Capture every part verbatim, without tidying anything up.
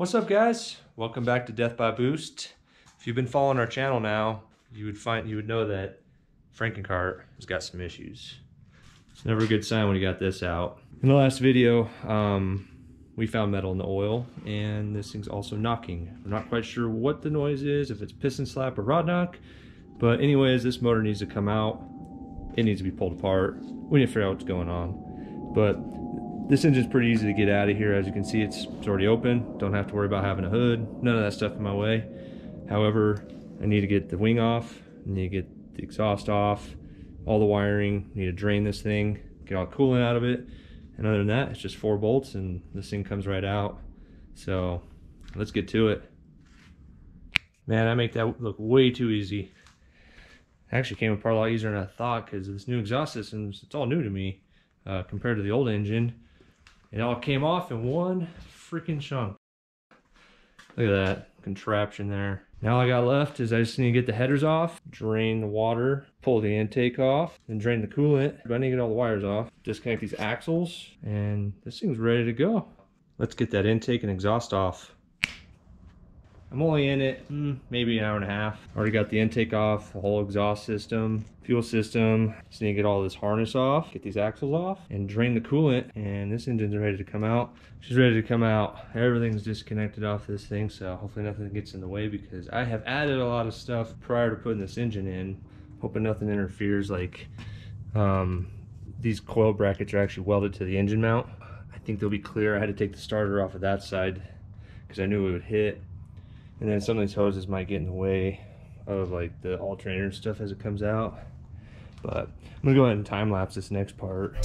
What's up, guys? Welcome back to Death by Boost. If you've been following our channel now, you would find you would know that Frankenkart has got some issues. It's never a good sign when you got this out. In the last video, um, we found metal in the oil, and this thing's also knocking. We're not quite sure what the noise is, if it's piston slap or rod knock, but anyways, this motor needs to come out. It needs to be pulled apart. We need to figure out what's going on. But this engine's pretty easy to get out of here. As you can see, it's, it's already open. Don't have to worry about having a hood. None of that stuff in my way. However, I need to get the wing off. I need to get the exhaust off. All the wiring. I need to drain this thing. Get all the coolant out of it. And other than that, it's just four bolts and this thing comes right out. So let's get to it. Man, I make that look way too easy. Actually came apart a lot easier than I thought, because this new exhaust system, it's all new to me uh, compared to the old engine. It all came off in one freaking chunk. Look at that contraption there. Now all I got left is I just need to get the headers off, drain the water, pull the intake off, and drain the coolant. But I need to get all the wires off, disconnect these axles, and this thing's ready to go. Let's get that intake and exhaust off. I'm only in it hmm, maybe an hour and a half. Already got the intake off, the whole exhaust system, fuel system. Just need to get all this harness off, get these axles off, and drain the coolant. And this engine's ready to come out. She's ready to come out. Everything's disconnected off this thing, so hopefully nothing gets in the way, because I have added a lot of stuff prior to putting this engine in. Hoping nothing interferes, like um, these coil brackets are actually welded to the engine mount. I think they'll be clear. I had to take the starter off of that side because I knew it would hit. And then some of these hoses might get in the way of like the alternator and stuff as it comes out. But I'm gonna go ahead and time lapse this next part.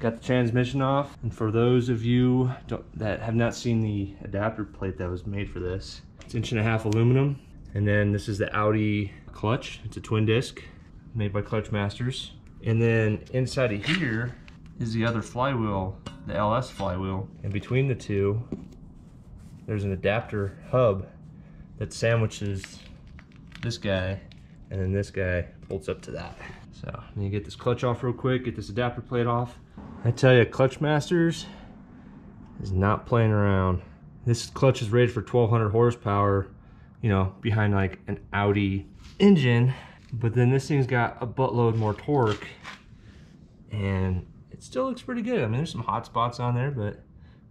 Got the transmission off, and for those of you don't, that have not seen the adapter plate that was made for this, it's inch and a half aluminum, and then this is the Audi clutch. It's a twin disc made by Clutch Masters, and then inside of here is the other flywheel, the L S flywheel, and between the two there's an adapter hub that sandwiches this guy, and then this guy bolts up to that. So I need to get this clutch off real quick, get this adapter plate off. I tell you, Clutch Masters is not playing around. This clutch is rated for twelve hundred horsepower, you know, behind like an Audi engine, but then this thing's got a buttload more torque, and it still looks pretty good. I mean, there's some hot spots on there, but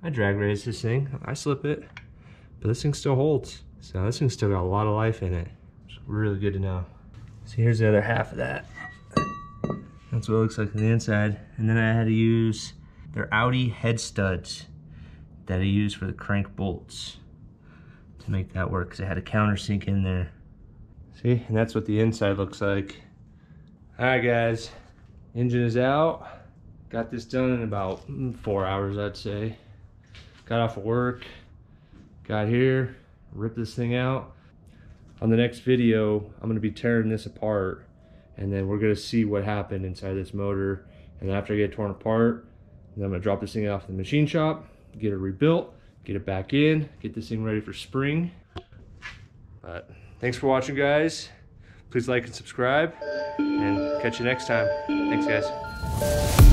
I drag race this thing, I slip it, but this thing still holds. So this thing's still got a lot of life in it. It's really good to know. So here's the other half of that. That's what it looks like on the inside. And then I had to use their Audi head studs that I used for the crank bolts to make that work, because I had a countersink in there. See, and that's what the inside looks like. All right, guys, engine is out. Got this done in about four hours, I'd say. Got off of work, got here, ripped this thing out. On the next video, I'm gonna be tearing this apart, and then we're gonna see what happened inside this motor. And after I get it torn apart, then I'm gonna drop this thing off at the machine shop, get it rebuilt, get it back in, get this thing ready for spring. But thanks for watching, guys. Please like and subscribe, and catch you next time. Thanks, guys.